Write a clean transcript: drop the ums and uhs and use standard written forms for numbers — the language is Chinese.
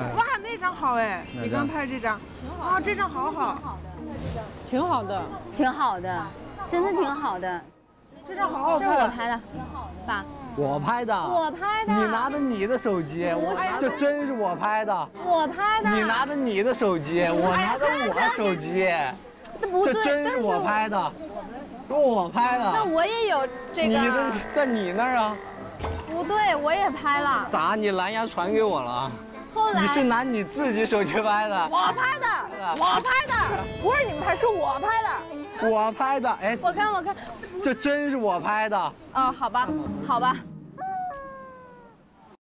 看。哇，那张好哎！你刚拍这张，啊，这张好好，挺好的，挺好的，真的挺好的。这张好好看。这我拍的，爸。我拍的。我拍的。你拿着你的手机，这真是我拍的。我拍的。你拿着你的手机，我拿着我的手机。这不对，这真是我拍的。 说我拍的，那我也有这个。你的在你那儿啊？不对，我也拍了。咋？你蓝牙传给我了？后来你是拿你自己手机拍的？我拍的，我拍的，不是你们拍，是我拍的。我拍的，哎，我看，这真是我拍的。哦，好吧，好吧。